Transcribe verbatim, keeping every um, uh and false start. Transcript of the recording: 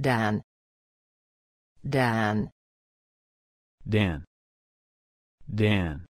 Dan. Dan. Dan. Dan.